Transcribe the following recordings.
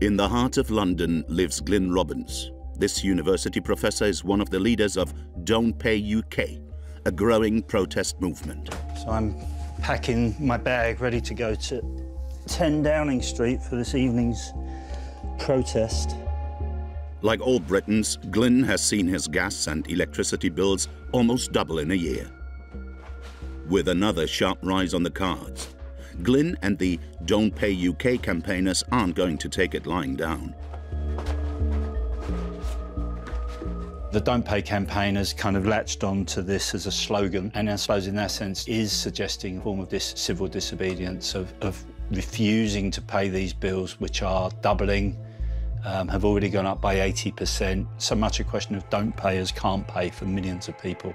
In the heart of London lives Glyn Robbins. This university professor is one of the leaders of Don't Pay UK, a growing protest movement. So I'm packing my bag, ready to go to 10 Downing Street for this evening's protest. Like all Britons, Glyn has seen his gas and electricity bills almost double in a year. With another sharp rise on the cards, Glyn and the Don't Pay UK campaigners aren't going to take it lying down. The Don't Pay campaigners kind of latched on to this as a slogan, and I suppose in that sense is suggesting a form of this civil disobedience of refusing to pay these bills, which are doubling, have already gone up by 80%. So much a question of don't payers can't pay for millions of people.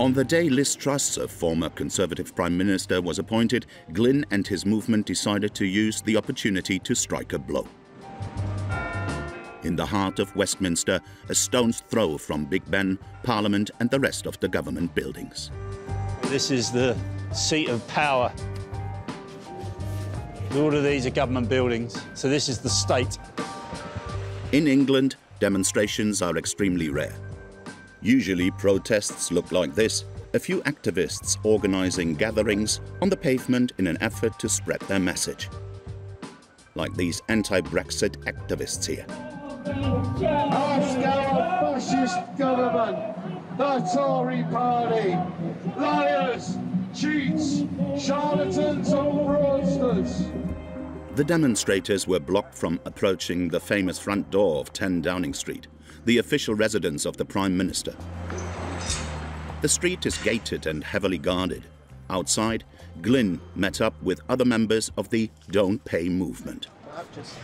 On the day Liz Truss, a former Conservative Prime Minister, was appointed, Glyn and his movement decided to use the opportunity to strike a blow. In the heart of Westminster, a stone's throw from Big Ben, Parliament and the rest of the government buildings. This is the seat of power. All of these are government buildings, so this is the state. In England, demonstrations are extremely rare. Usually, protests look like this, a few activists organising gatherings on the pavement in an effort to spread their message. Like these anti-Brexit activists here. Ask our fascist government, the Tory party, liars, cheats, charlatans and fraudsters. The demonstrators were blocked from approaching the famous front door of 10 Downing Street, the official residence of the Prime Minister. The street is gated and heavily guarded. Outside, Glyn met up with other members of the Don't Pay movement.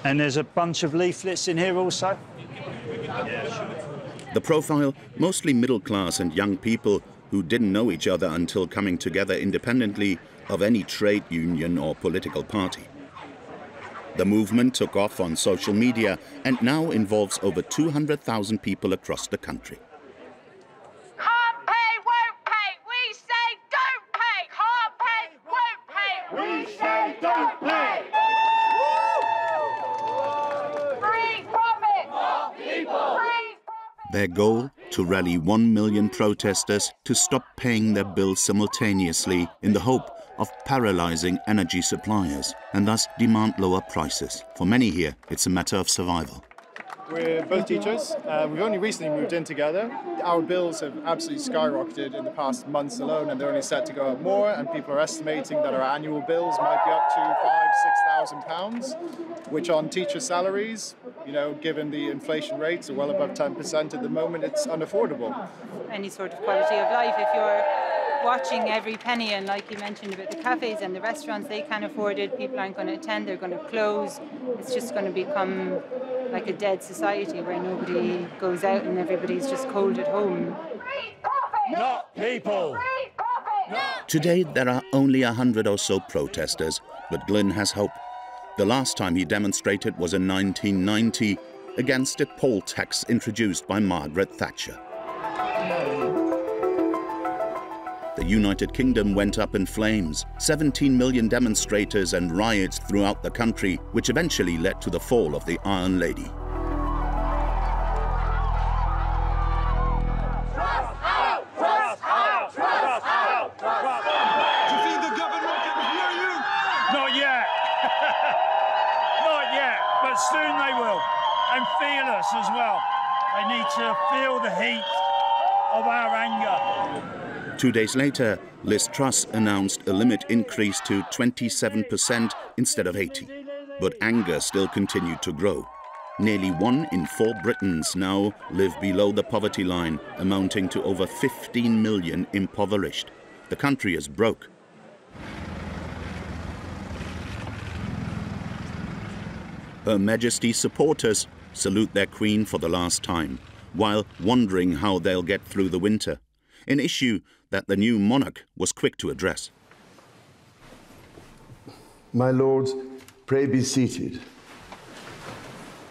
And there's a bunch of leaflets in here also. The profile, mostly middle-class and young people who didn't know each other until coming together independently of any trade union or political party. The movement took off on social media and now involves over 200,000 people across the country. Can't pay, won't pay, we say don't pay. Can't pay, won't pay, we say don't pay. Free profit, people. Their goal, to rally 1 million protesters to stop paying their bills simultaneously in the hope of paralysing energy suppliers and thus demand lower prices. For many here, it's a matter of survival. We're both teachers. We've only recently moved in together. Our bills have absolutely skyrocketed in the past months alone, and they're only set to go up more, and people are estimating that our annual bills might be up to £5,000–6,000, which on teacher salaries, you know, given the inflation rates are well above 10% at the moment, it's unaffordable. Any sort of quality of life, if you're watching every penny, and like you mentioned about the cafes and the restaurants, they can't afford it, people aren't going to attend, they're going to close. It's just going to become like a dead society where nobody goes out and everybody's just cold at home. Not people! Today there are only 100 or so protesters, but Glyn has hope. The last time he demonstrated was in 1990 against a poll tax introduced by Margaret Thatcher. The United Kingdom went up in flames, 17 million demonstrators and riots throughout the country, which eventually led to the fall of the Iron Lady. Two days later, Liz Truss announced a limit increase to 27% instead of 80%. But anger still continued to grow. Nearly 1 in 4 Britons now live below the poverty line, amounting to over 15 million impoverished. The country is broke. Her Majesty's supporters salute their Queen for the last time, while wondering how they'll get through the winter. An issue that the new monarch was quick to address. My lords, pray be seated.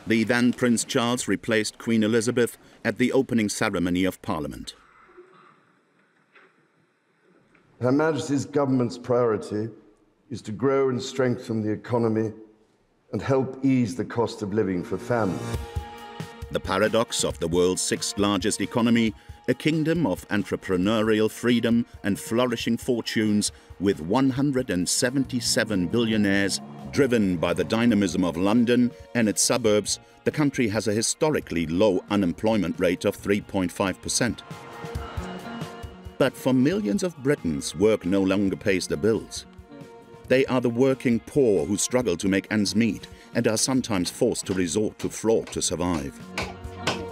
The then Prince Charles replaced Queen Elizabeth at the opening ceremony of Parliament. Her Majesty's government's priority is to grow and strengthen the economy and help ease the cost of living for families. The paradox of the world's sixth largest economy, a kingdom of entrepreneurial freedom and flourishing fortunes, with 177 billionaires. Driven by the dynamism of London and its suburbs, the country has a historically low unemployment rate of 3.5%. But for millions of Britons, work no longer pays the bills. They are the working poor who struggle to make ends meet and are sometimes forced to resort to fraud to survive.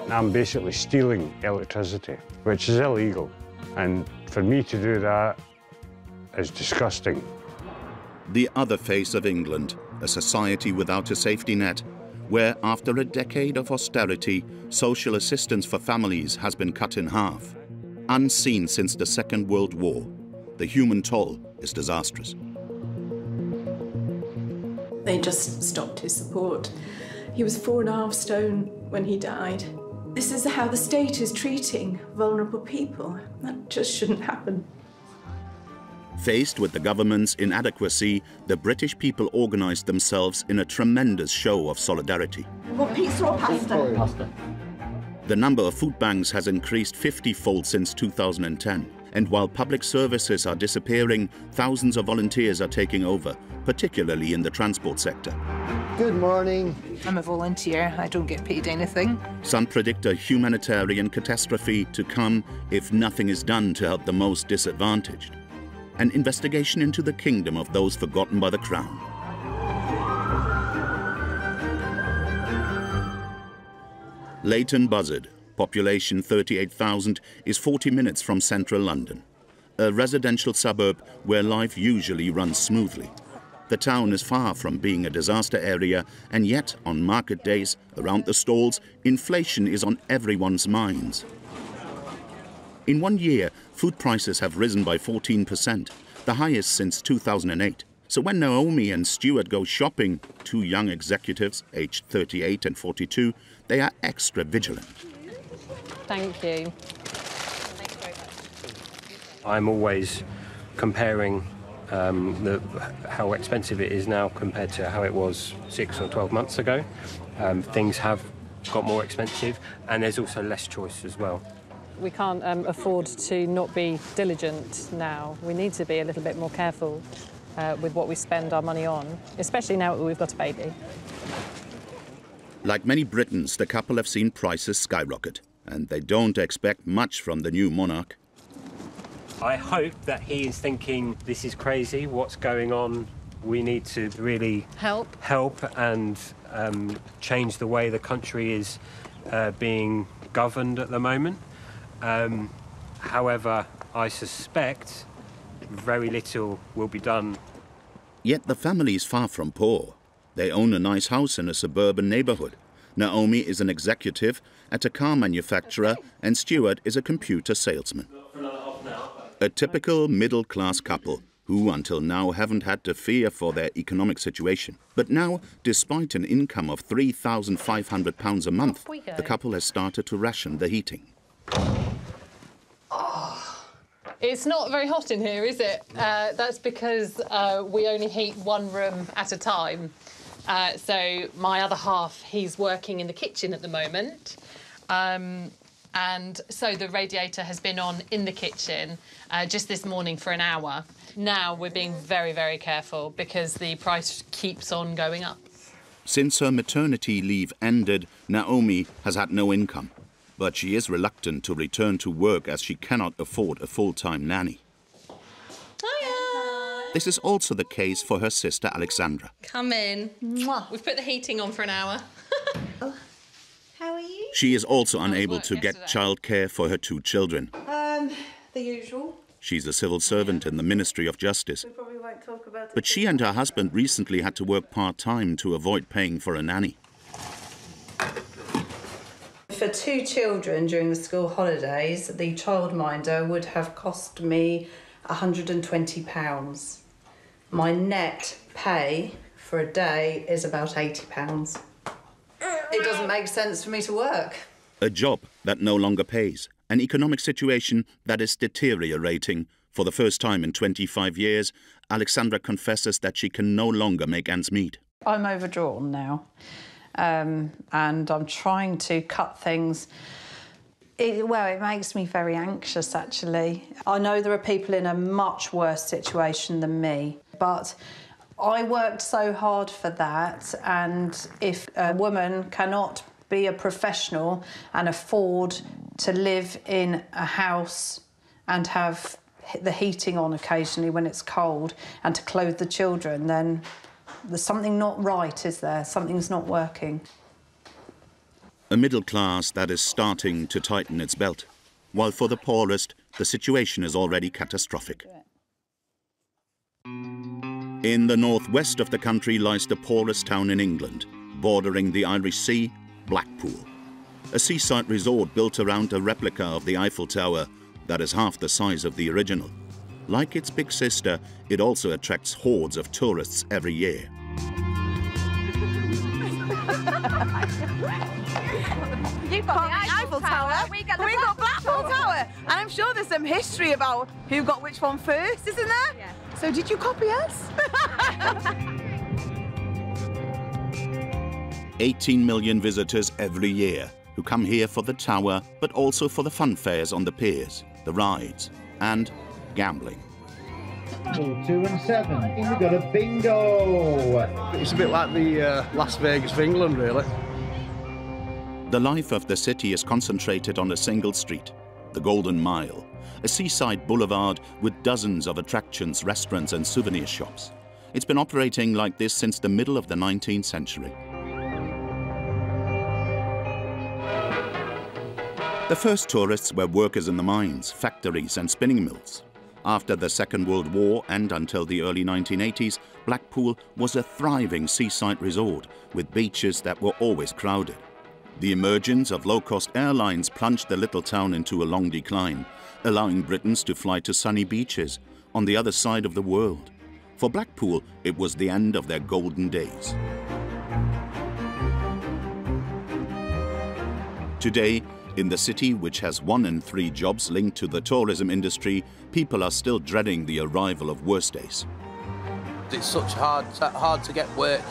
I'm basically stealing electricity, which is illegal. And for me to do that is disgusting. The other face of England, a society without a safety net, where after a decade of austerity, social assistance for families has been cut in half. Unseen since the Second World War, the human toll is disastrous. They just stopped his support. He was 4.5 stone when he died. This is how the state is treating vulnerable people. That just shouldn't happen. Faced with the government's inadequacy, the British people organised themselves in a tremendous show of solidarity. Well, pizza or pasta? Pasta. The number of food banks has increased 50-fold since 2010. And while public services are disappearing, thousands of volunteers are taking over, particularly in the transport sector. Good morning. I'm a volunteer. I don't get paid anything. Some predict a humanitarian catastrophe to come if nothing is done to help the most disadvantaged. An investigation into the kingdom of those forgotten by the Crown. Layton Buzzard, population 38,000, is 40 minutes from central London, a residential suburb where life usually runs smoothly. The town is far from being a disaster area, and yet, on market days, around the stalls, inflation is on everyone's minds. In 1 year, food prices have risen by 14%, the highest since 2008. So when Naomi and Stewart go shopping, two young executives, aged 38 and 42, they are extra vigilant. Thank you. Thanks very much. I'm always comparing how expensive it is now compared to how it was 6 or 12 months ago. Things have got more expensive, and there's also less choice as well. We can't afford to not be diligent now. We need to be a little bit more careful with what we spend our money on, especially now that we've got a baby. Like many Britons, the couple have seen prices skyrocket, and they don't expect much from the new monarch. I hope that he is thinking, this is crazy, what's going on? We need to really help and change the way the country is being governed at the moment. However, I suspect very little will be done. Yet the family is far from poor. They own a nice house in a suburban neighbourhood. Naomi is an executive at a car manufacturer, and Stewart is a computer salesman. A typical middle-class couple who until now haven't had to fear for their economic situation. But now, despite an income of £3,500 a month, the couple has started to ration the heating. Oh. It's not very hot in here, is it? That's because we only heat one room at a time. So my other half, he's working in the kitchen at the moment. And so the radiator has been on in the kitchen just this morning for an hour. Now we're being very, very careful because the price keeps on going up. Since her maternity leave ended, Naomi has had no income. But she is reluctant to return to work as she cannot afford a full-time nanny. Hiya. This is also the case for her sister Alexandra. Come in. Mwah. We've put the heating on for an hour. How are you? She is also unable to get childcare for her two children. The usual. She's a civil servant in the Ministry of Justice. We probably won't talk about it. But she and her husband recently had to work part-time to avoid paying for a nanny. For two children during the school holidays, the childminder would have cost me £120. My net pay for a day is about £80. It doesn't make sense for me to work. A job that no longer pays, an economic situation that is deteriorating. For the first time in 25 years, Alexandra confesses that she can no longer make ends meet. I'm overdrawn now, and I'm trying to cut things. Well, it makes me very anxious, actually. I know there are people in a much worse situation than me, but I worked so hard for that, and if a woman cannot be a professional and afford to live in a house and have the heating on occasionally when it's cold and to clothe the children, then there's something not right, is there? Something's not working. A middle class that is starting to tighten its belt, while for the poorest, the situation is already catastrophic. In the northwest of the country lies the poorest town in England, bordering the Irish Sea, Blackpool, a seaside resort built around a replica of the Eiffel Tower that is half the size of the original. Like its big sister, it also attracts hordes of tourists every year. You've got the Eiffel Tower, we've got Blackpool Tower. And I'm sure there's some history about who got which one first, isn't there? Yeah. So did you copy us? 18 million visitors every year who come here for the tower, but also for the fun fairs on the piers, the rides, and gambling. 2 and 7. We've got a bingo. It's a bit like the Las Vegas of England, really. The life of the city is concentrated on a single street, the Golden Mile, a seaside boulevard with dozens of attractions, restaurants and souvenir shops. It's been operating like this since the middle of the 19th century. The first tourists were workers in the mines, factories and spinning mills. After the Second World War and until the early 1980s, Blackpool was a thriving seaside resort with beaches that were always crowded. The emergence of low-cost airlines plunged the little town into a long decline, allowing Britons to fly to sunny beaches on the other side of the world. For Blackpool, it was the end of their golden days. Today, in the city, which has 1 in 3 jobs linked to the tourism industry, people are still dreading the arrival of worse days. It's such hard to get work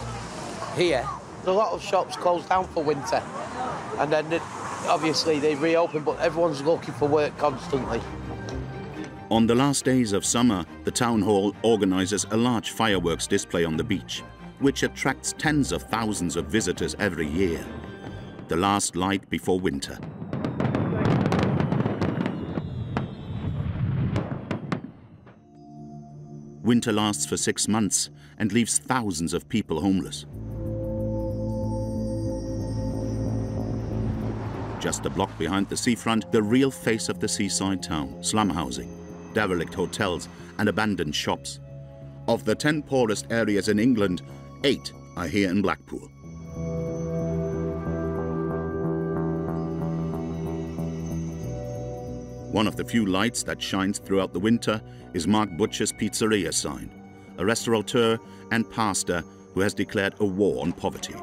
here. A lot of shops closed down for winter, and then obviously they reopen, but everyone's looking for work constantly. On the last days of summer, the town hall organises a large fireworks display on the beach, which attracts tens of thousands of visitors every year. The last light before winter. Winter lasts for 6 months and leaves thousands of people homeless. Just a block behind the seafront, the real face of the seaside town, slum housing, derelict hotels and abandoned shops. Of the 10 poorest areas in England, 8 are here in Blackpool. One of the few lights that shines throughout the winter is Mark Butcher's pizzeria sign, a restaurateur and pastor who has declared a war on poverty.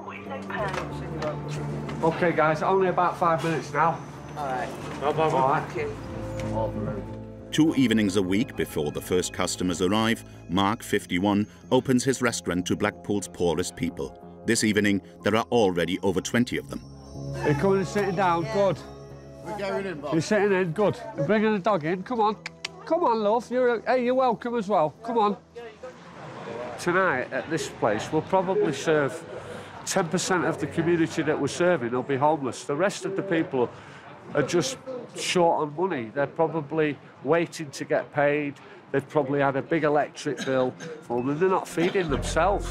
OK, guys, only about 5 minutes now. All right. All right. 2 evenings a week before the first customers arrive, Mark, 51, opens his restaurant to Blackpool's poorest people. This evening, there are already over 20 of them. They're coming and sitting down, yeah. Good. We're going in, Bob. You're sitting in, good. You're bringing the dog in, come on. Come on, love. You're welcome as well. Come on. Tonight, at this place, we'll probably serve 10% of the community that we're serving will be homeless. The rest of the people are just short on money. They're probably waiting to get paid. They've probably had a big electric bill for them. They're not feeding themselves.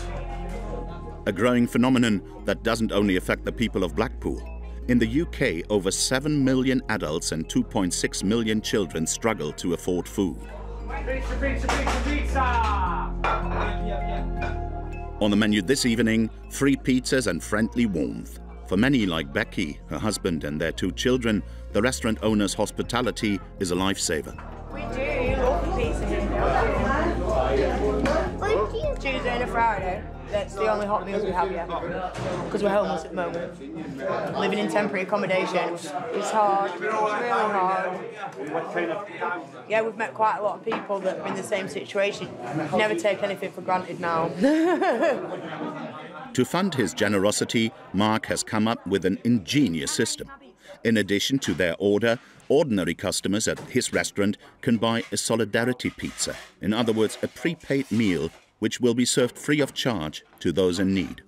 A growing phenomenon that doesn't only affect the people of Blackpool. In the UK, over 7 million adults and 2.6 million children struggle to afford food. Pizza, pizza, pizza, pizza! On the menu this evening, free pizzas and friendly warmth. For many like Becky, her husband and their 2 children, the restaurant owner's hospitality is a lifesaver. We do love pizza here. Tuesday and a Friday, that's the only hot meals we have here. Because we're homeless at the moment. Living in temporary accommodation, it's hard, it's really hard. Yeah, we've met quite a lot of people that are in the same situation. Never take anything for granted now. To fund his generosity, Mark has come up with an ingenious system. In addition to their order, ordinary customers at his restaurant can buy a solidarity pizza, in other words, a prepaid meal which will be served free of charge to those in need.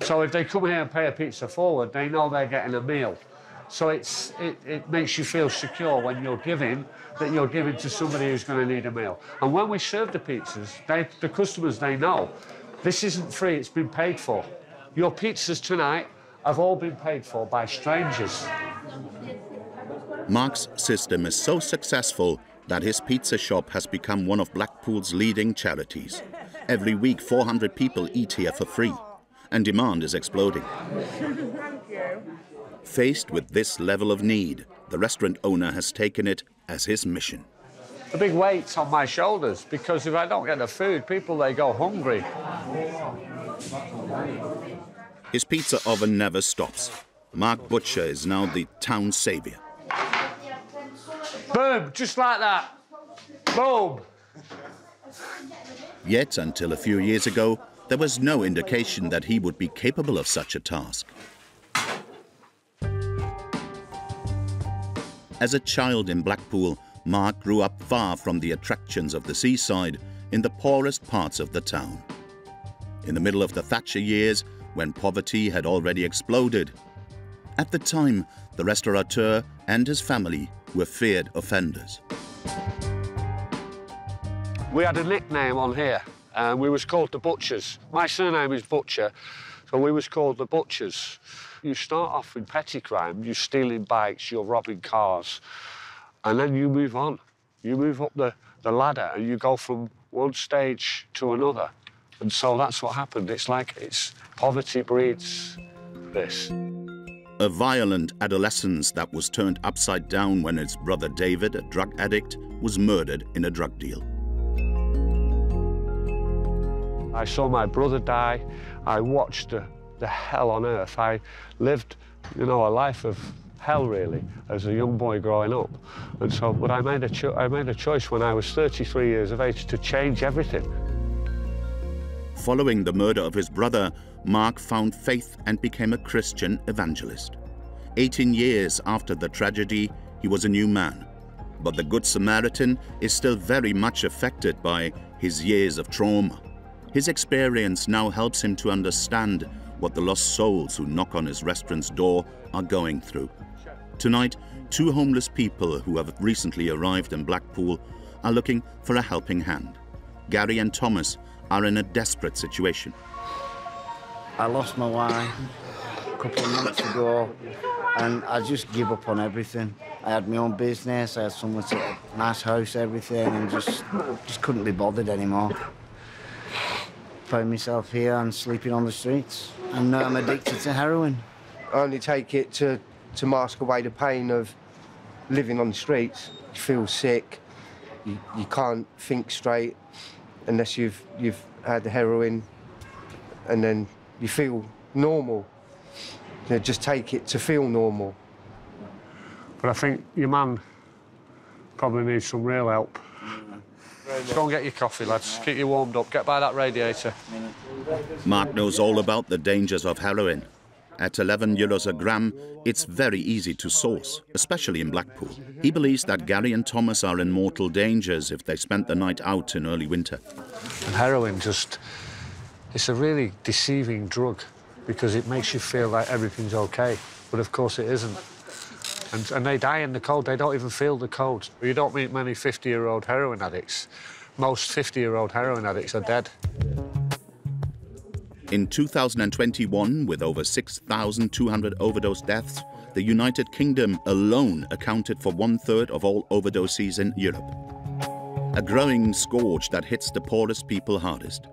So if they come here and pay a pizza forward, they know they're getting a meal. So it makes you feel secure when you're giving, that you're giving to somebody who's going to need a meal. And when we serve the pizzas, the customers, they know, this isn't free, it's been paid for. Your pizzas tonight have all been paid for by strangers. Mark's system is so successful that his pizza shop has become one of Blackpool's leading charities. Every week, 400 people eat here for free, and demand is exploding. Thank you. Faced with this level of need, the restaurant owner has taken it as his mission. A big weight on my shoulders, because if I don't get the food, people, they go hungry. His pizza oven never stops. Mark Butcher is now the town saviour. Boom, just like that. Boom. Yet, until a few years ago, there was no indication that he would be capable of such a task. As a child in Blackpool, Mark grew up far from the attractions of the seaside in the poorest parts of the town. In the middle of the Thatcher years, when poverty had already exploded, at the time, the restaurateur and his family were feared offenders. We had a nickname on here, and we was called the Butchers. My surname is Butcher, so we was called the Butchers. You start off with petty crime, you're stealing bikes, you're robbing cars, and then you move on. You move up the ladder, and you go from one stage to another. And so that's what happened. It's like poverty breeds this. A violent adolescence that was turned upside down when his brother David, a drug addict, was murdered in a drug deal. I saw my brother die. I watched the hell on earth. I lived, you know, a life of hell, really, as a young boy growing up. And so, but I made a choice when I was 33 years of age to change everything. Following the murder of his brother, Mark found faith and became a Christian evangelist. 18 years after the tragedy, he was a new man. But the Good Samaritan is still very much affected by his years of trauma. His experience now helps him to understand what the lost souls who knock on his restaurant's door are going through. Tonight, two homeless people who have recently arrived in Blackpool are looking for a helping hand. Gary and Thomas are in a desperate situation. I lost my wife a couple of months ago, and I just gave up on everything. I had my own business, I had someone to a nice house, everything, and just couldn't be bothered anymore. Found myself here and sleeping on the streets, and now I'm addicted to heroin. I only take it to mask away the pain of living on the streets. You feel sick, you can't think straight unless you've had the heroin, and then you feel normal. You know, just take it to feel normal. But I think your man probably needs some real help. Let's go and get your coffee, lads. Keep you warmed up. Get by that radiator. Mark knows all about the dangers of heroin. At 11 euros a gram, it's very easy to source, especially in Blackpool. He believes that Gary and Thomas are in mortal dangers if they spent the night out in early winter. And heroin just, it's a really deceiving drug because it makes you feel like everything's okay, but of course it isn't. And they die in the cold, they don't even feel the cold. You don't meet many 50-year-old heroin addicts. Most 50-year-old heroin addicts are dead. In 2021, with over 6,200 overdose deaths, the United Kingdom alone accounted for 1/3 of all overdoses in Europe. A growing scourge that hits the poorest people hardest.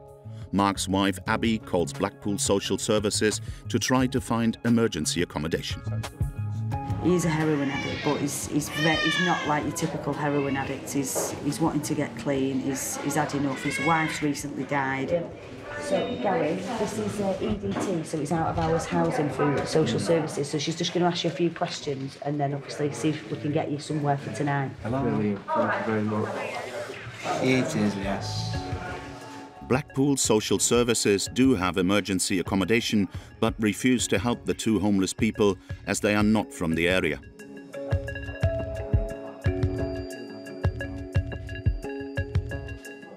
Mark's wife, Abby, calls Blackpool Social Services to try to find emergency accommodation. He's a heroin addict, but he's not like your typical heroin addict. He's wanting to get clean. He's had enough. His wife's recently died. Yeah. So, Gary, this is EDT, so it's out of hours housing for social services. So she's just going to ask you a few questions and then obviously see if we can get you somewhere for tonight. Hello. Brilliant. Thank you very much. It is, yes. Blackpool Social Services do have emergency accommodation, but refuse to help the two homeless people as they are not from the area.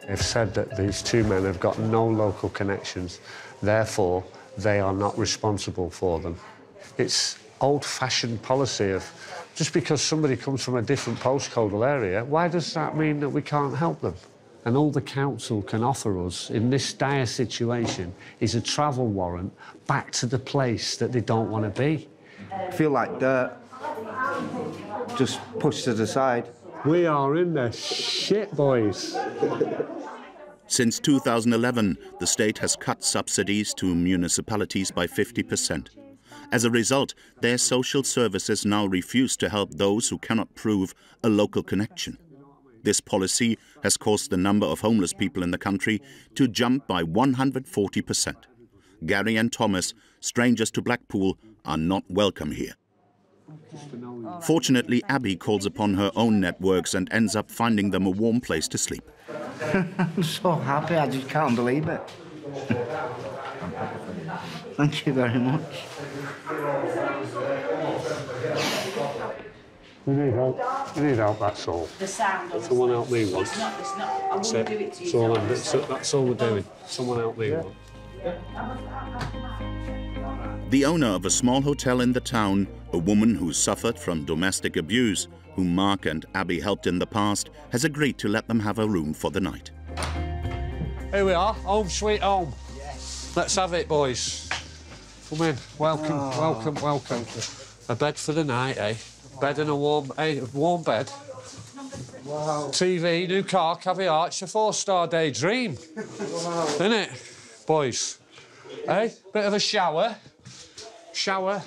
They've said that these two men have got no local connections, therefore they are not responsible for them. It's old-fashioned policy of just because somebody comes from a different postcodal area, why does that mean that we can't help them? And all the council can offer us in this dire situation is a travel warrant back to the place that they don't want to be. I feel like dirt, just pushed to the side. We are in the shit, boys. Since 2011, the state has cut subsidies to municipalities by 50%. As a result, their social services now refuse to help those who cannot prove a local connection. This policy has caused the number of homeless people in the country to jump by 140%. Gary and Thomas, strangers to Blackpool, are not welcome here. Okay. Fortunately, Abby calls upon her own networks and ends up finding them a warm place to sleep. I'm so happy, I just can't believe it. Thank you very much. We need help. We need help, that's all. The sound of someone help me once. That's it. That's all we're doing. Someone help me once. The owner of a small hotel in the town, a woman who suffered from domestic abuse, whom Mark and Abby helped in the past, has agreed to let them have a room for the night. Here we are, home sweet home. Yes. Let's have it, boys. Come in. Welcome, welcome, welcome. A bed for the night, eh? Bed and a warm bed. Wow. TV, new car, caviar. It's a 4-star day dream. Wow. Isn't it, boys? Hey, bit of a shower. Shower,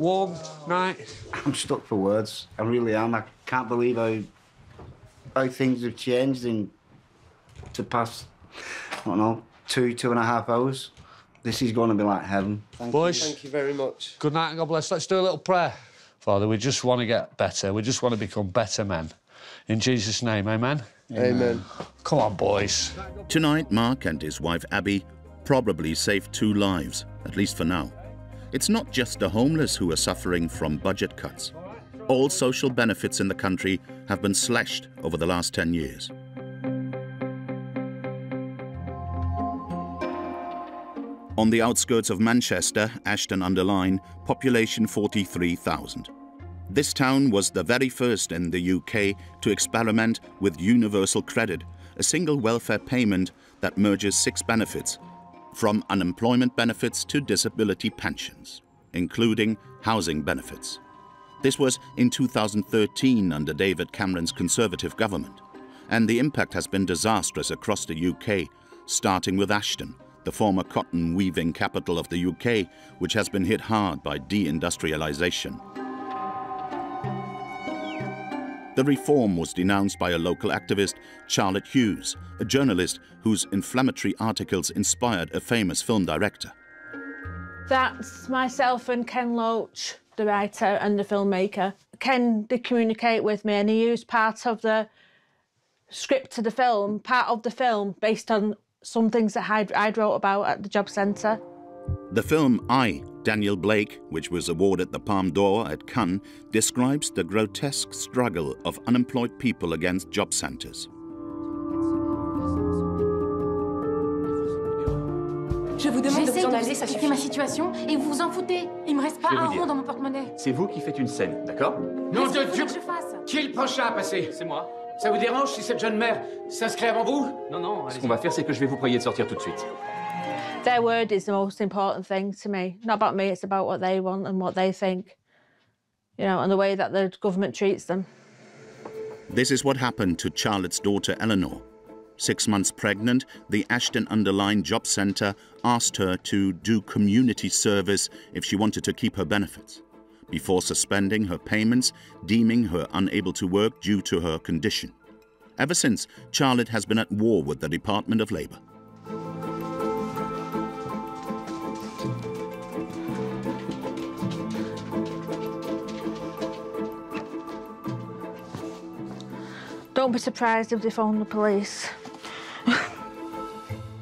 warm night. I'm stuck for words. I really am. I can't believe how things have changed in to past, I don't know, 2.5 hours. This is going to be like heaven. Boys, thank you very much. Good night and God bless. Let's do a little prayer. Father, we just want to get better. We just want to become better men. In Jesus' name, amen? Amen. Come on, boys. Tonight, Mark and his wife, Abby, probably saved 2 lives, at least for now. It's not just the homeless who are suffering from budget cuts. All social benefits in the country have been slashed over the last 10 years. On the outskirts of Manchester, Ashton-under-Lyne, population 43,000. This town was the very first in the UK to experiment with universal credit, a single welfare payment that merges 6 benefits, from unemployment benefits to disability pensions, including housing benefits. This was in 2013 under David Cameron's Conservative government, and the impact has been disastrous across the UK, starting with Ashton, the former cotton-weaving capital of the UK, which has been hit hard by deindustrialisation. The reform was denounced by a local activist, Charlotte Hughes, a journalist whose inflammatory articles inspired a famous film director. That's myself and Ken Loach, the writer and the filmmaker. Ken did communicate with me and he used part of the script to the film, based on some things that I'd wrote about at the job centre. The film I, Daniel Blake, which was awarded the Palme d'Or at Cannes, describes the grotesque struggle of unemployed people against job centres. J'essaie de vous expliquer ma situation et vous vous en foutez. Il me reste pas un rond dans mon porte-monnaie. C'est vous qui faites une scène, d'accord? Non, Dieu, qui est le prochain à passer? C'est moi. Ça vous dérange si cette jeune mère s'inscrit avant vous? Non, non. Ce qu'on va faire, c'est que je vais vous prier de sortir tout de suite. Their word is the most important thing to me. Not about me, it's about what they want and what they think, you know, and the way that the government treats them. This is what happened to Charlotte's daughter, Eleanor. 6 months pregnant, the Ashton-under-Lyne Job Centre asked her to do community service if she wanted to keep her benefits. before suspending her payments, deeming her unable to work due to her condition. Ever since, Charlotte has been at war with the Department of Labour. Don't be surprised if they phone the police.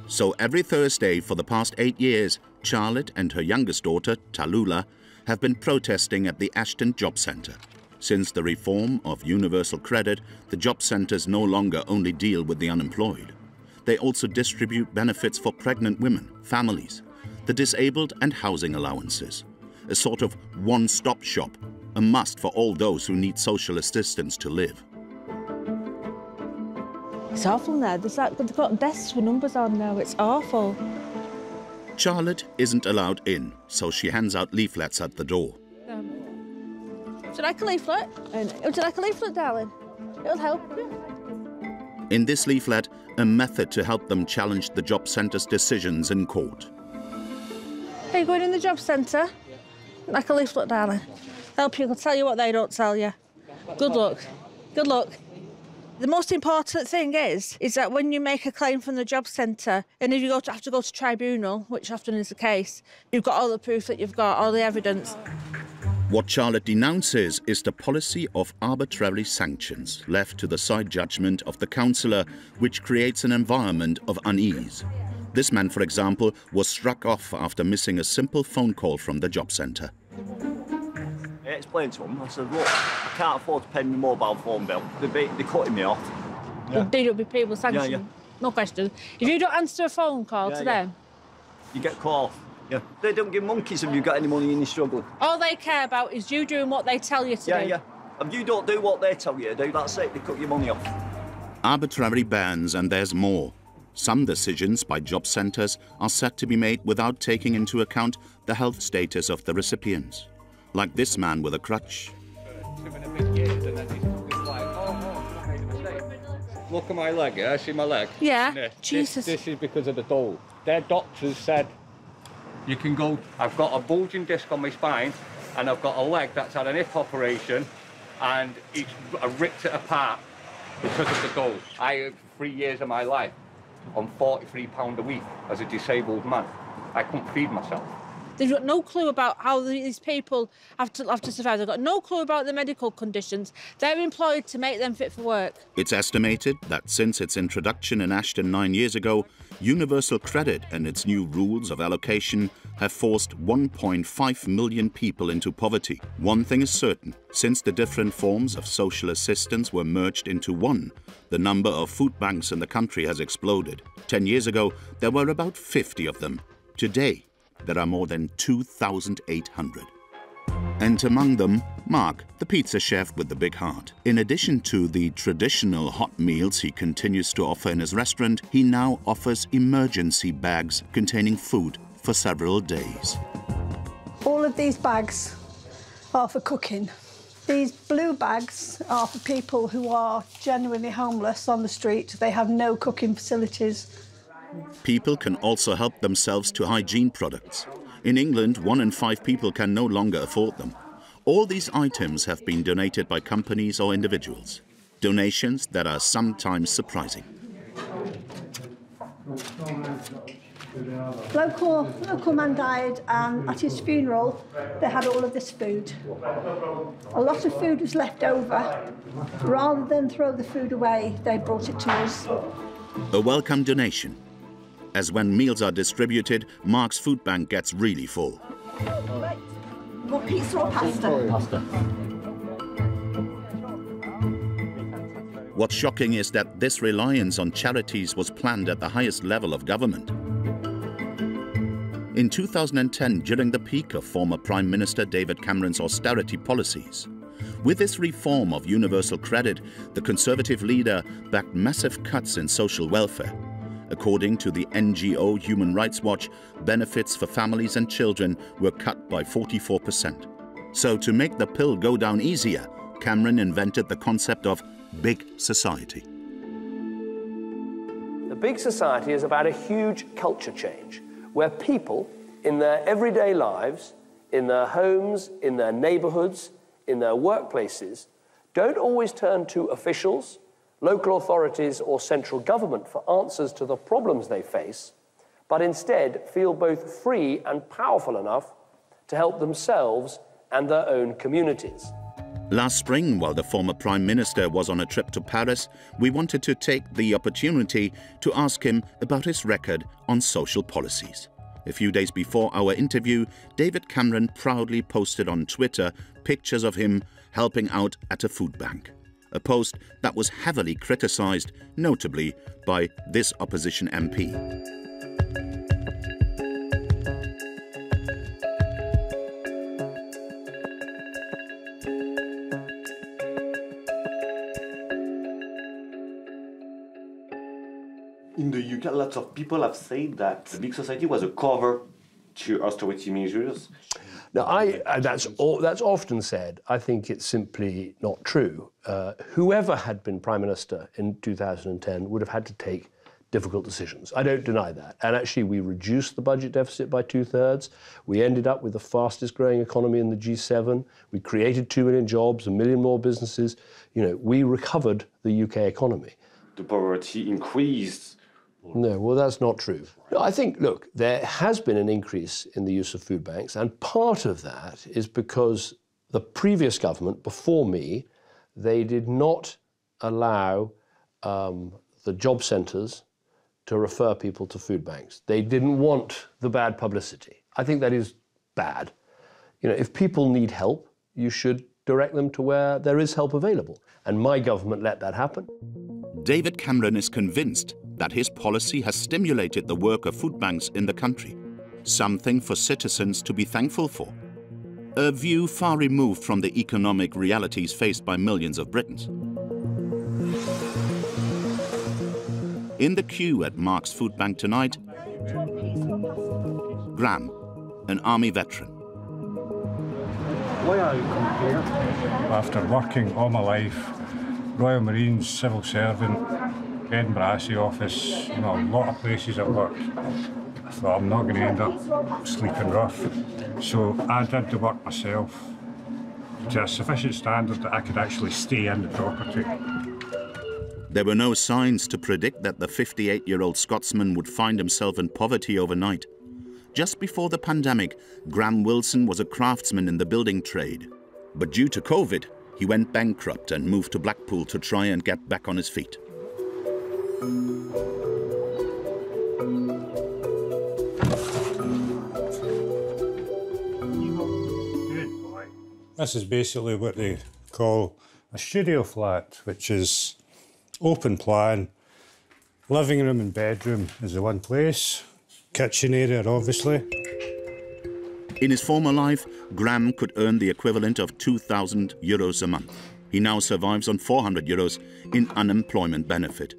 So every Thursday for the past 8 years, Charlotte and her youngest daughter, Tallulah, have been protesting at the Ashton Job Centre. Since the reform of universal credit, the job centres no longer only deal with the unemployed. They also distribute benefits for pregnant women, families, the disabled and housing allowances. A sort of one-stop shop, a must for all those who need social assistance to live. It's awful now. They've got desks with numbers on now. It's awful. Charlotte isn't allowed in, so she hands out leaflets at the door. Would you like a leaflet? Would you like a leaflet, darling? It'll help you. In this leaflet, a method to help them challenge the job centre's decisions in court. Are you going in the job centre? Yeah. Like a leaflet, darling. Help you. I'll tell you what they don't tell you. Good luck. Good luck. The most important thing is that when you make a claim from the job centre, and if you have to go to tribunal, which often is the case, you've got all the proof that you've got, all the evidence. What Charlotte denounces is the policy of arbitrary sanctions left to the side judgment of the councillor, which creates an environment of unease. This man, for example, was struck off after missing a simple phone call from the job centre. I explained to him, I said, look, I can't afford to pay my mobile phone bill. They're cutting me off. Yeah. They'll be people sanctioned. Yeah, yeah. No question. If you don't answer a phone call to them... You get cut off. Yeah. They don't give monkeys if you've got any money and you're struggling. All they care about is you doing what they tell you to do. Yeah, yeah. If you don't do what they tell you to do, that's it. They cut your money off. Arbitrary bans, and there's more. Some decisions by job centres are set to be made without taking into account the health status of the recipients. Like this man with a crutch. Look at my leg, yeah? See my leg? Yeah, yeah. Jesus. This is because of the dole. Their doctors said, you can go, I've got a bulging disc on my spine and I've got a leg that's had an hip operation and I ripped it apart because of the dole. I have 3 years of my life on £43 a week as a disabled man. I couldn't feed myself. They've got no clue about how these people have to survive. They've got no clue about the medical conditions. They're employed to make them fit for work. It's estimated that since its introduction in Ashton 9 years ago, universal credit and its new rules of allocation have forced 1.5 million people into poverty. One thing is certain, since the different forms of social assistance were merged into one, the number of food banks in the country has exploded. 10 years ago, there were about 50 of them. Today, there are more than 2,800. And among them, Mark, the pizza chef with the big heart. In addition to the traditional hot meals he continues to offer in his restaurant, he now offers emergency bags containing food for several days. All of these bags are for cooking. These blue bags are for people who are genuinely homeless on the street. They have no cooking facilities. People can also help themselves to hygiene products. In England, 1 in 5 people can no longer afford them. All these items have been donated by companies or individuals. Donations that are sometimes surprising. Local man died, and at his funeral, they had all of this food. A lot of food was left over. Rather than throw the food away, they brought it to us. A welcome donation. As when meals are distributed, Mark's food bank gets really full. What, pizza or pasta? Pasta. What's shocking is that this reliance on charities was planned at the highest level of government. In 2010, during the peak of former Prime Minister David Cameron's austerity policies, with this reform of universal credit, the Conservative leader backed massive cuts in social welfare. According to the NGO Human Rights Watch, benefits for families and children were cut by 44%. So to make the pill go down easier, Cameron invented the concept of big society. The big society is about a huge culture change where people, in their everyday lives, in their homes, in their neighbourhoods, in their workplaces, don't always turn to officials, local authorities or central government for answers to the problems they face, but instead feel both free and powerful enough to help themselves and their own communities. Last spring, while the former Prime Minister was on a trip to Paris, we wanted to take the opportunity to ask him about his record on social policies. A few days before our interview, David Cameron proudly posted on Twitter pictures of him helping out at a food bank, a post that was heavily criticised, notably by this opposition MP. In the UK, lots of people have said that the Big Society was a cover to austerity measures. Now, that's often said. I think it's simply not true. Whoever had been Prime Minister in 2010 would have had to take difficult decisions. I don't deny that. And actually, we reduced the budget deficit by 2/3. We ended up with the fastest growing economy in the G7. We created 2 million jobs, 1 million more businesses. You know, we recovered the UK economy. The poverty increased. No, well, that's not true. No, I think, look, there has been an increase in the use of food banks, and part of that is because the previous government, before me, they did not allow the job centres to refer people to food banks. They didn't want the bad publicity. I think that is bad. You know, if people need help, you should direct them to where there is help available. And my government let that happen. David Cameron is convinced that his policy has stimulated the work of food banks in the country, something for citizens to be thankful for, a view far removed from the economic realities faced by millions of Britons. In the queue at Mark's food bank tonight, Graham, an army veteran. Why are you coming here? After working all my life, Royal Marines, civil servant, Edinburgh Assay Office, you know, a lot of places I've worked. So I'm not going to end up sleeping rough. So I did the work myself to a sufficient standard that I could actually stay in the property. There were no signs to predict that the 58-year-old Scotsman would find himself in poverty overnight. Just before the pandemic, Graham Wilson was a craftsman in the building trade. But due to COVID, he went bankrupt and moved to Blackpool to try and get back on his feet. This is basically what they call a studio flat, which is open plan. Living room and bedroom is the one place. Kitchen area, obviously. In his former life, Graham could earn the equivalent of €2,000 a month. He now survives on €400 in unemployment benefit.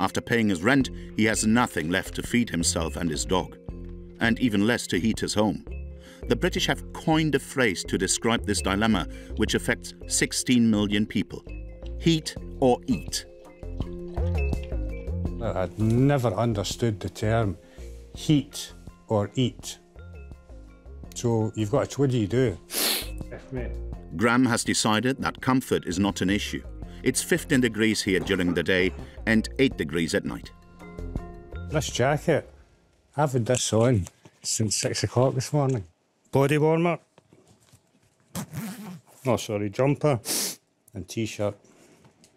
After paying his rent, he has nothing left to feed himself and his dog, and even less to heat his home. The British have coined a phrase to describe this dilemma, which affects 16 million people. Heat or eat. I'd never understood the term heat or eat. So you've got to, what do you do? Graham has decided that comfort is not an issue. It's 15 degrees here during the day and 8 degrees at night. This jacket, I've had this on since 6 o'clock this morning. Body warmer. Oh, sorry, jumper and T-shirt,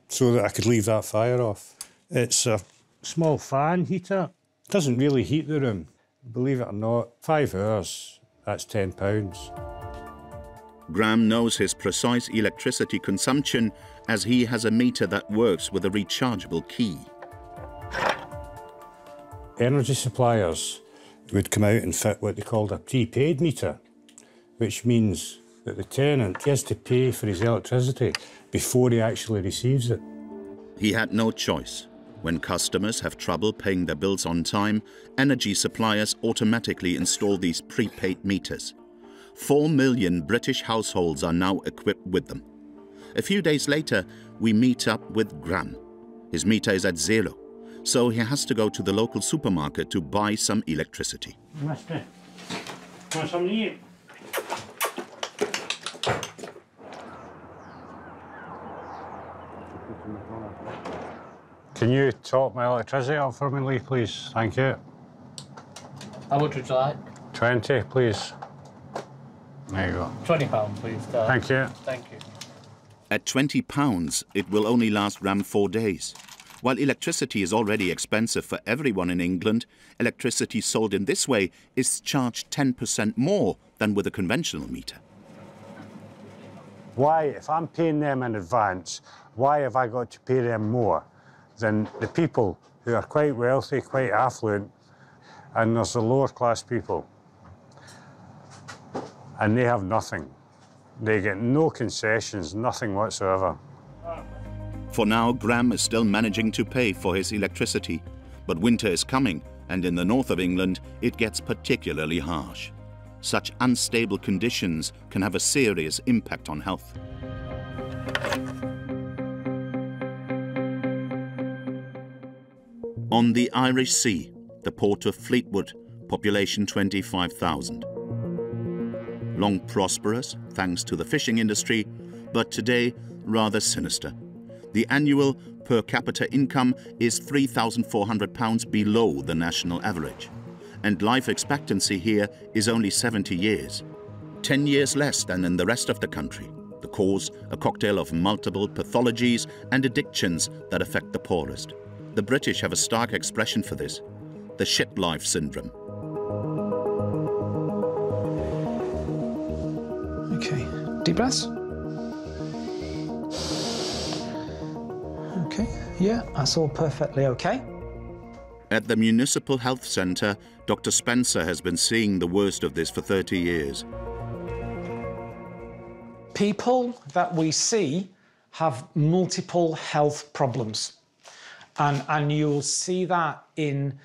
so that I could leave that fire off. It's a small fan heater. It doesn't really heat the room. Believe it or not, 5 hours. That's £10. Graham knows his precise electricity consumption as he has a meter that works with a rechargeable key. Energy suppliers would come out and fit what they called a prepaid meter, which means that the tenant has to pay for his electricity before he actually receives it. He had no choice. When customers have trouble paying their bills on time, energy suppliers automatically install these prepaid meters. 4 million British households are now equipped with them. A few days later, we meet up with Graham. His meter is at zero, so he has to go to the local supermarket to buy some electricity. Mister, want something to eat? Can you top my electricity up for me, Lee, please? Thank you. How much would you like? 20, please. There you go. £20, please, Dad. Thank you. Thank you. At £20, it will only last Ram 4 days. While electricity is already expensive for everyone in England, electricity sold in this way is charged 10% more than with a conventional meter. Why, if I'm paying them in advance, why have I got to pay them more than the people who are quite wealthy, quite affluent, and there's the lower class people? And they have nothing. They get no concessions, nothing whatsoever. For now, Graham is still managing to pay for his electricity, but winter is coming, and in the north of England, it gets particularly harsh. Such unstable conditions can have a serious impact on health. On the Irish Sea, the port of Fleetwood, population 25,000. Long prosperous, thanks to the fishing industry, but today rather sinister. The annual per capita income is £3,400 below the national average, and life expectancy here is only 70 years, 10 years less than in the rest of the country. The cause, a cocktail of multiple pathologies and addictions that affect the poorest. The British have a stark expression for this, the shit life syndrome. Okay, deep breaths. Okay, yeah, that's all perfectly okay. At the Municipal Health Centre, Dr. Spencer has been seeing the worst of this for 30 years. People that we see have multiple health problems. And you'll see that in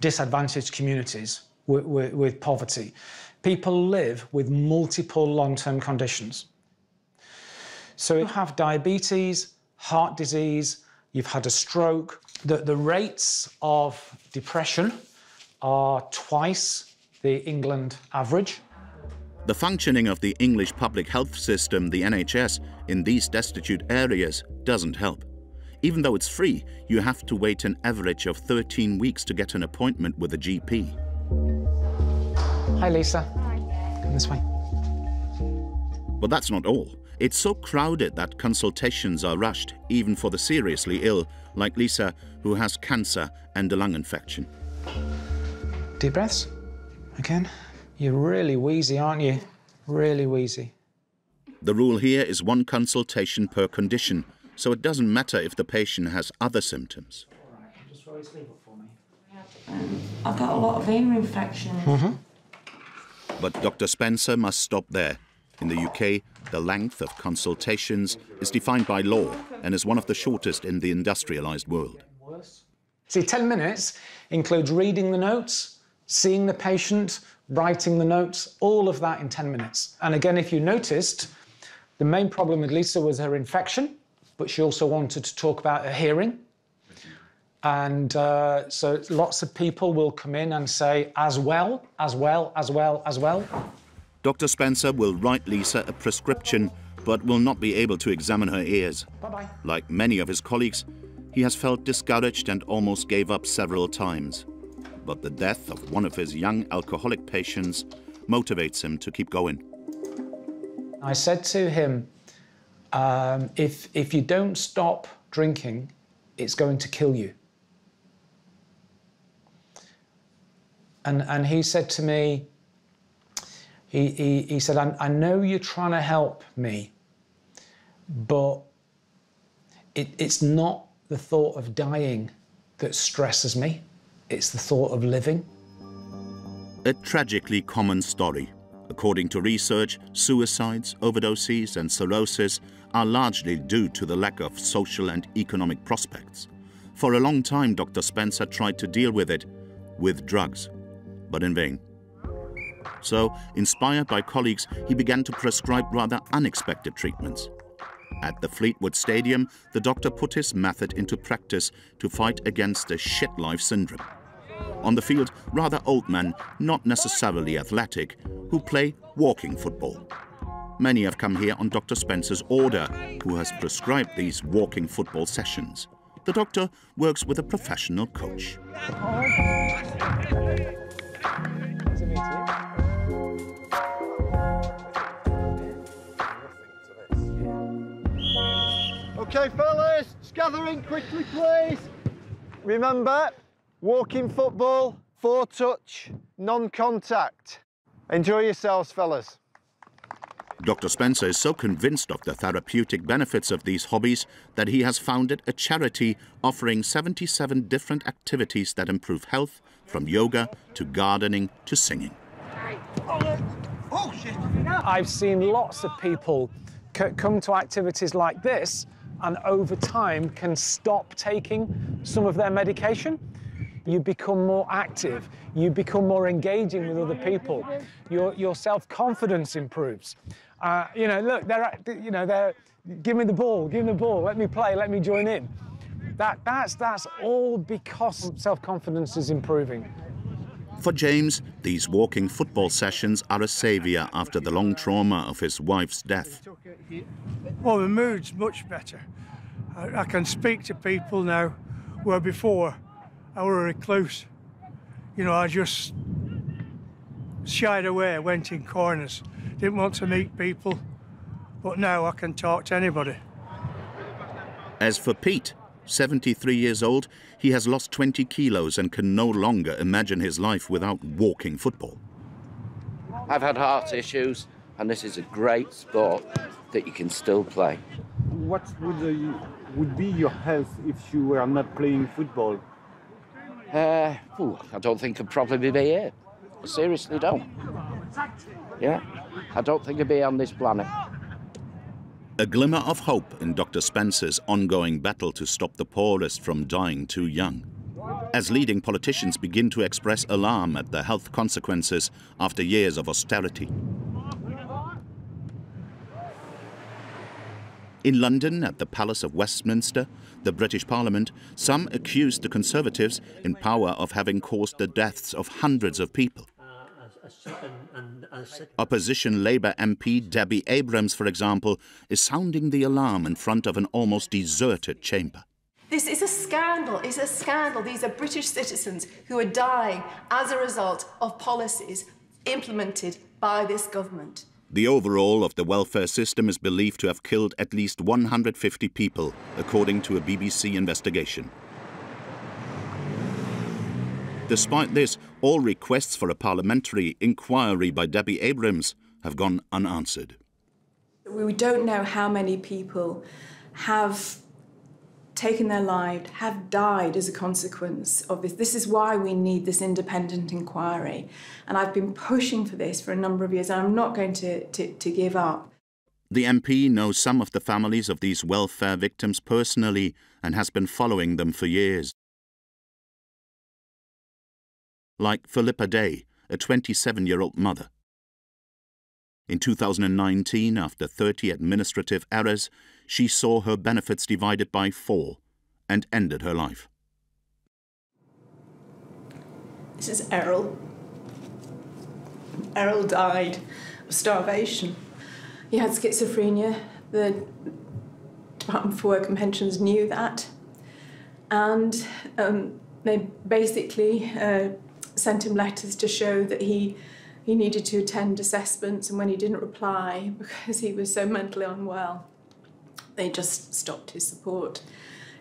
disadvantaged communities with poverty. People live with multiple long-term conditions. So you have diabetes, heart disease, you've had a stroke. The rates of depression are twice the England average. The functioning of the English public health system, the NHS, in these destitute areas doesn't help. Even though it's free, you have to wait an average of 13 weeks to get an appointment with a GP. Hi, Lisa. Hi. Come this way. But that's not all. It's so crowded that consultations are rushed, even for the seriously ill, like Lisa, who has cancer and a lung infection. Deep breaths. Again. You're really wheezy, aren't you? Really wheezy. The rule here is one consultation per condition, so it doesn't matter if the patient has other symptoms. All right, just roll your sleeve up for me. I've got a lot of ear infections. Mm-hmm. But Dr. Spencer must stop there. In the UK, the length of consultations is defined by law and is one of the shortest in the industrialised world. See, 10 minutes includes reading the notes, seeing the patient, writing the notes, all of that in 10 minutes. And again, if you noticed, the main problem with Lisa was her infection, but she also wanted to talk about her hearing. And so lots of people will come in and say, as well, as well, as well, as well. Dr. Spencer will write Lisa a prescription, but will not be able to examine her ears. Bye-bye. Like many of his colleagues, he has felt discouraged and almost gave up several times. But the death of one of his young alcoholic patients motivates him to keep going. I said to him, if you don't stop drinking, it's going to kill you. And he said to me, he said, I know you're trying to help me, but it's not the thought of dying that stresses me. It's the thought of living. A tragically common story. According to research, suicides, overdoses and cirrhosis are largely due to the lack of social and economic prospects. For a long time, Dr. Spencer tried to deal with it with drugs, but in vain. So, inspired by colleagues, he began to prescribe rather unexpected treatments. At the Fleetwood Stadium, the doctor put his method into practice to fight against the shit life syndrome. On the field, rather old men, not necessarily athletic, who play walking football. Many have come here on Dr. Spencer's order, who has prescribed these walking football sessions. The doctor works with a professional coach. OK, fellas, gather in quickly, please. Remember, walking football, four-touch, non-contact. Enjoy yourselves, fellas. Dr. Spencer is so convinced of the therapeutic benefits of these hobbies that he has founded a charity offering 77 different activities that improve health, from yoga to gardening to singing. I've seen lots of people come to activities like this and over time can stop taking some of their medication. You become more active, you become more engaging with other people, your self-confidence improves. You know, look, they're give me the ball, let me play, let me join in. That's all because self-confidence is improving. For James, these walking football sessions are a saviour after the long trauma of his wife's death. Well, the mood's much better. I can speak to people now where before I were a recluse. You know, I just shied away, went in corners, didn't want to meet people, but now I can talk to anybody. As for Pete, 73 years old, he has lost 20 kilos and can no longer imagine his life without walking football. I've had heart issues, and this is a great sport that you can still play. What would be your health if you were not playing football? I don't think I'd probably be here. I seriously don't. Yeah, I don't think I'd be on this planet. A glimmer of hope in Dr. Spencer's ongoing battle to stop the poorest from dying too young, as leading politicians begin to express alarm at the health consequences after years of austerity. In London, at the Palace of Westminster, the British Parliament, some accused the Conservatives in power of having caused the deaths of hundreds of people. Opposition Labour MP Debbie Abrahams, for example, is sounding the alarm in front of an almost deserted chamber. This is a scandal, it's a scandal. These are British citizens who are dying as a result of policies implemented by this government. The overhaul of the welfare system is believed to have killed at least 150 people, according to a BBC investigation. Despite this, all requests for a parliamentary inquiry by Debbie Abrahams have gone unanswered. We don't know how many people have taken their life, have died as a consequence of this. This is why we need this independent inquiry. And I've been pushing for this for a number of years, and I'm not going to give up. The MP knows some of the families of these welfare victims personally and has been following them for years. Like Philippa Day, a 27-year-old mother. In 2019, after 30 administrative errors, she saw her benefits divided by 4 and ended her life. This is Errol. Errol died of starvation. He had schizophrenia. The Department for Work and Pensions knew that. And they basically sent him letters to show that he needed to attend assessments, and when he didn't reply because he was so mentally unwell, they just stopped his support.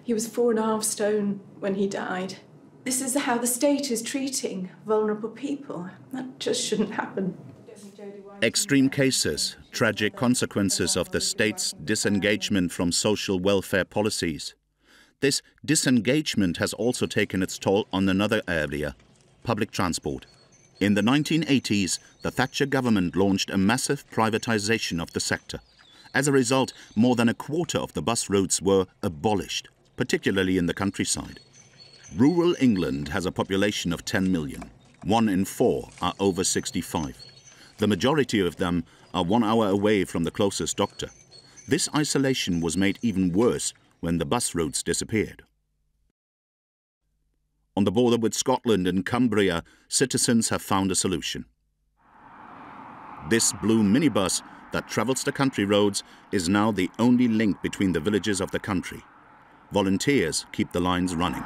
He was 4.5 stone when he died. This is how the state is treating vulnerable people. That just shouldn't happen. Extreme cases, tragic consequences of the state's disengagement from social welfare policies. This disengagement has also taken its toll on another area, public transport. In the 1980s, the Thatcher government launched a massive privatisation of the sector. As a result, more than a quarter of the bus routes were abolished, particularly in the countryside. Rural England has a population of 10 million. 1 in 4 are over 65. The majority of them are 1 hour away from the closest doctor. This isolation was made even worse when the bus routes disappeared. On the border with Scotland and Cumbria, citizens have found a solution. This blue minibus that travels the country roads is now the only link between the villages of the country. Volunteers keep the lines running.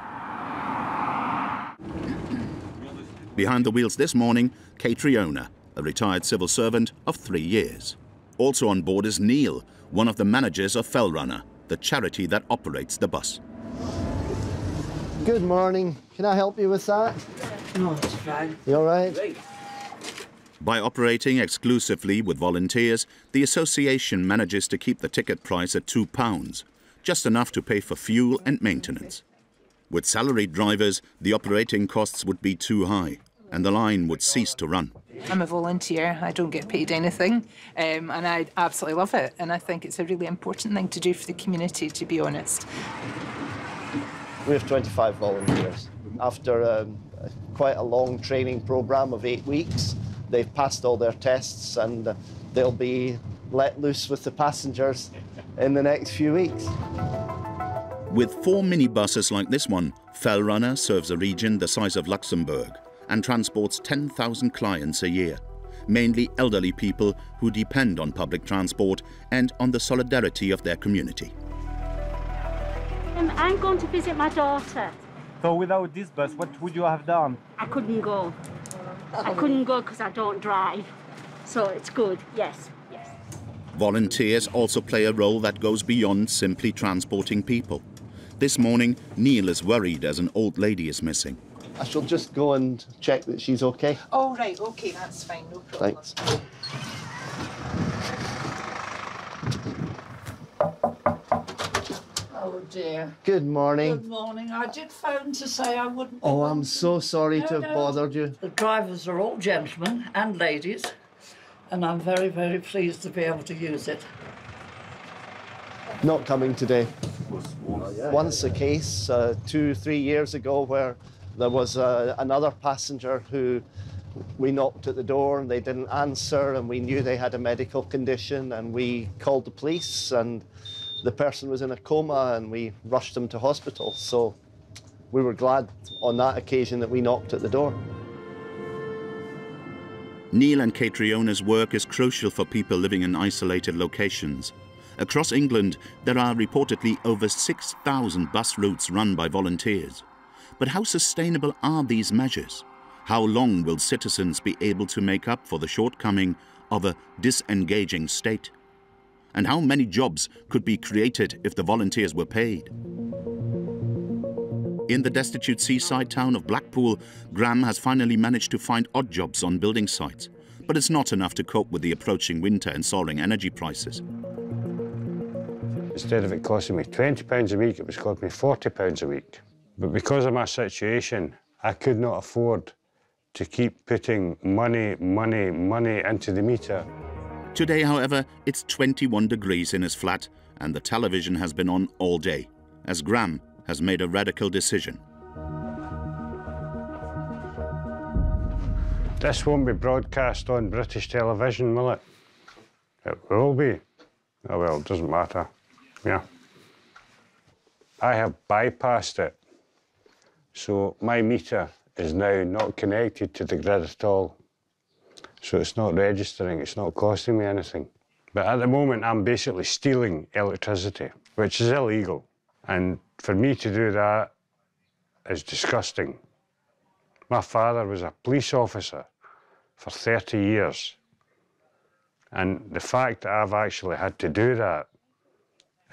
Behind the wheels this morning, Catriona, a retired civil servant of 3 years. Also on board is Neil, one of the managers of Fellrunner, the charity that operates the bus. Good morning. Can I help you with that? No, it's fine. You all right? Great. By operating exclusively with volunteers, the association manages to keep the ticket price at £2, just enough to pay for fuel and maintenance. With salaried drivers, the operating costs would be too high, and the line would cease to run. I'm a volunteer, I don't get paid anything, and I absolutely love it, and I think it's a really important thing to do for the community, to be honest. We have 25 volunteers. After quite a long training programme of 8 weeks, they've passed all their tests and they'll be let loose with the passengers in the next few weeks. With 4 minibuses like this one, Fellrunner serves a region the size of Luxembourg and transports 10,000 clients a year, mainly elderly people who depend on public transport and on the solidarity of their community. I'm going to visit my daughter. So without this bus, what would you have done? I couldn't go. I couldn't go because I don't drive, so it's good, yes, yes. Volunteers also play a role that goes beyond simply transporting people. This morning, Neil is worried as an old lady is missing. I shall just go and check that she's OK. Oh, right, OK, that's fine, no problem. Thanks. Oh, dear. Good morning. Good morning. I did phone to say I wouldn't... Oh, I'm so sorry to have bothered you. The drivers are all gentlemen and ladies, and I'm very, very pleased to be able to use it. Not coming today. Once a case 2 or 3 years ago where there was another passenger who we knocked at the door and they didn't answer, and we knew they had a medical condition, and we called the police, and the person was in a coma and we rushed them to hospital, so we were glad on that occasion that we knocked at the door. Neil and Catriona's work is crucial for people living in isolated locations. Across England, there are reportedly over 6,000 bus routes run by volunteers. But how sustainable are these measures? How long will citizens be able to make up for the shortcoming of a disengaging state? And how many jobs could be created if the volunteers were paid? In the destitute seaside town of Blackpool, Graham has finally managed to find odd jobs on building sites, but it's not enough to cope with the approaching winter and soaring energy prices. Instead of it costing me £20 a week, it was costing me £40 a week. But because of my situation, I could not afford to keep putting money into the meter. Today, however, it's 21 degrees in his flat, and the television has been on all day, as Graham has made a radical decision. This won't be broadcast on British television, will it? It will be. Oh, well, it doesn't matter. Yeah. I have bypassed it, so my meter is now not connected to the grid at all. So it's not registering, it's not costing me anything. But at the moment, I'm basically stealing electricity, which is illegal. And for me to do that is disgusting. My father was a police officer for 30 years. And the fact that I've actually had to do that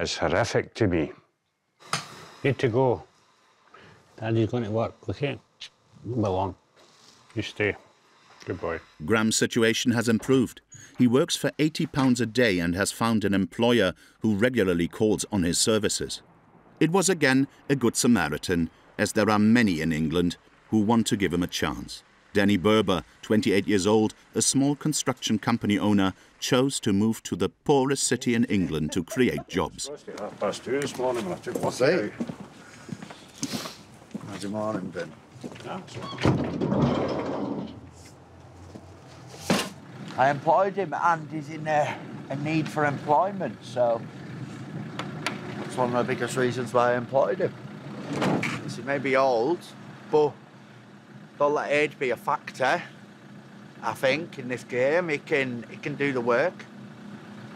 is horrific to me. Need to go. Daddy's going to work, OK? Not be long. You stay. Good boy. Graham's situation has improved. He works for £80 a day and has found an employer who regularly calls on his services. It was again a good Samaritan, as there are many in England who want to give him a chance. Danny Berber, 28 years old, a small construction company owner, chose to move to the poorest city in England to create jobs. Half past 2 this morning when I took what's out. How's your morning been? I employed him, and he's in a need for employment, so that's one of the biggest reasons why I employed him. He may be old, but don't let age be a factor, I think, in this game. He can do the work.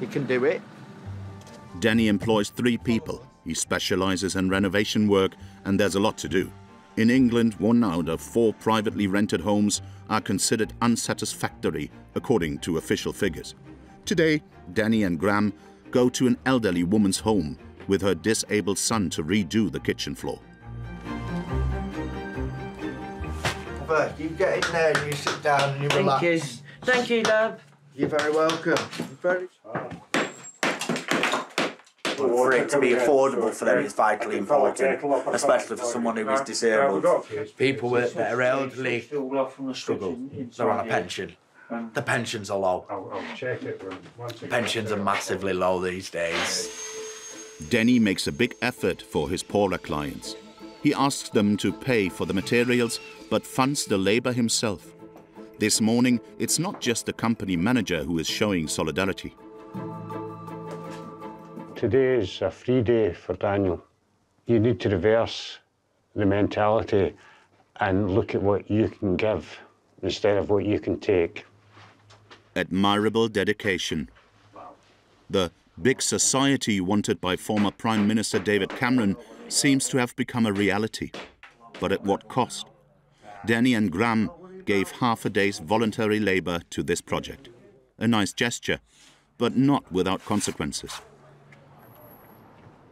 He can do it. Danny employs 3 people, He specialises in renovation work, and there's a lot to do. In England, 1 out of 4 privately rented homes are considered unsatisfactory, according to official figures. Today, Danny and Graham go to an elderly woman's home with her disabled son to redo the kitchen floor. Bert, you get in there and you sit down and you relax. Thank you. Thank you, Dad. You're very welcome. For it to be affordable for them is vitally important, especially for someone who is disabled. People that are elderly struggle. They're on a pension. The pensions are low. The pensions are massively low these days. Denny makes a big effort for his poorer clients. He asks them to pay for the materials, but funds the labour himself. This morning, it's not just the company manager who is showing solidarity. Today is a free day for Daniel. You need to reverse the mentality and look at what you can give instead of what you can take. Admirable dedication. The big society wanted by former Prime Minister David Cameron seems to have become a reality. But at what cost? Danny and Graham gave half a day's voluntary labour to this project. A nice gesture, but not without consequences.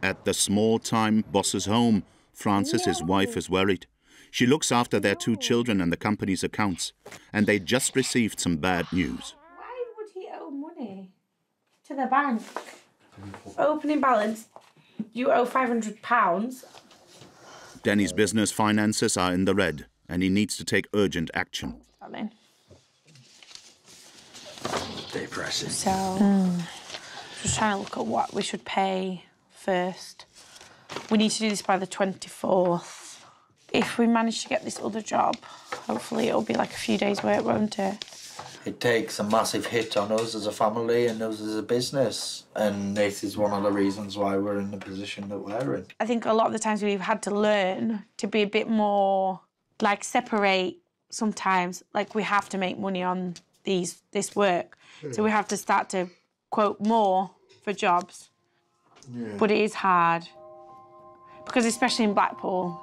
At the small-time boss's home, Frances, his wife, is worried. She looks after their 2 children and the company's accounts, and they just received some bad news. Why would he owe money to the bank? Opening balance, you owe £500. Danny's business finances are in the red, and he needs to take urgent action. Depressing. So, just trying to look at what we should pay first. We need to do this by the 24th. If we manage to get this other job, hopefully it'll be like a few days' work, won't it? It takes a massive hit on us as a family and us as a business, and this is one of the reasons why we're in the position that we're in. I think a lot of the times we've had to learn to be a bit more, like, separate sometimes. Like, we have to make money on this work, so we have to start to quote more for jobs. Yeah. But it is hard, because especially in Blackpool.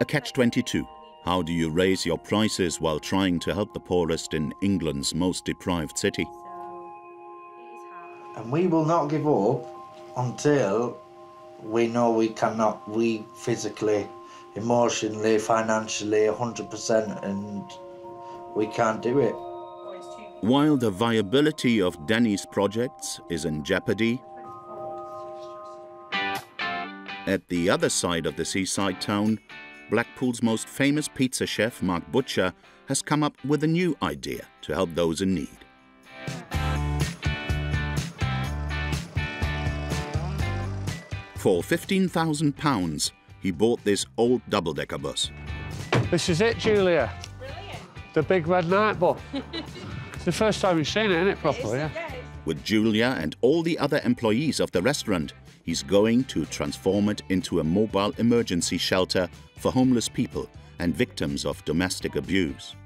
A catch-22. How do you raise your prices while trying to help the poorest in England's most deprived city? And we will not give up until we know we cannot, we physically, emotionally, financially, 100%, and we can't do it. While the viability of Danny's projects is in jeopardy, at the other side of the seaside town, Blackpool's most famous pizza chef, Mark Butcher, has come up with a new idea to help those in need. For £15,000, he bought this old double-decker bus. This is it, Julia. Brilliant. The big red night bus. It's the first time we've seen it, isn't it, properly? Yeah. With Julia and all the other employees of the restaurant, he's going to transform it into a mobile emergency shelter for homeless people and victims of domestic abuse.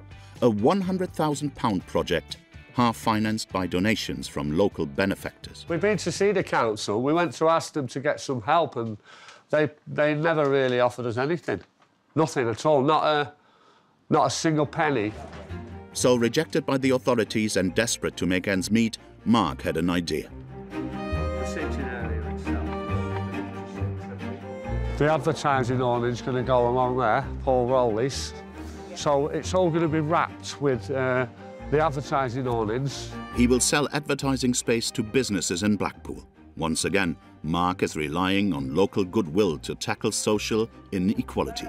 A £100,000 project, half-financed by donations from local benefactors. We've been to see the council. We went to ask them to get some help, and they never really offered us anything. Nothing at all, not a single penny. So, rejected by the authorities and desperate to make ends meet, Mark had an idea. The advertising awning's going to go along there, Paul Rowley's. So it's all going to be wrapped with the advertising awnings. He will sell advertising space to businesses in Blackpool. Once again, Mark is relying on local goodwill to tackle social inequality.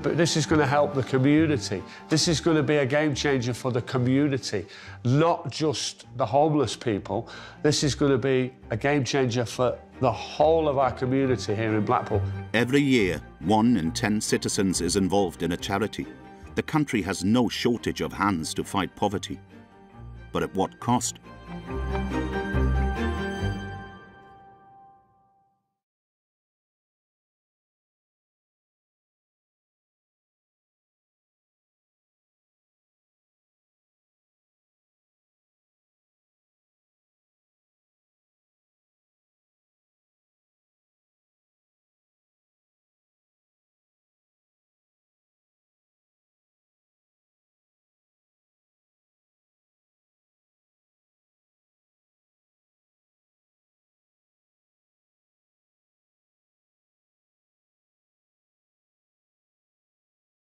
But this is going to help the community. This is going to be a game changer for the community, not just the homeless people. This is going to be a game changer for the whole of our community here in Blackpool. Every year, 1 in 10 citizens is involved in a charity. The country has no shortage of hands to fight poverty. But at what cost?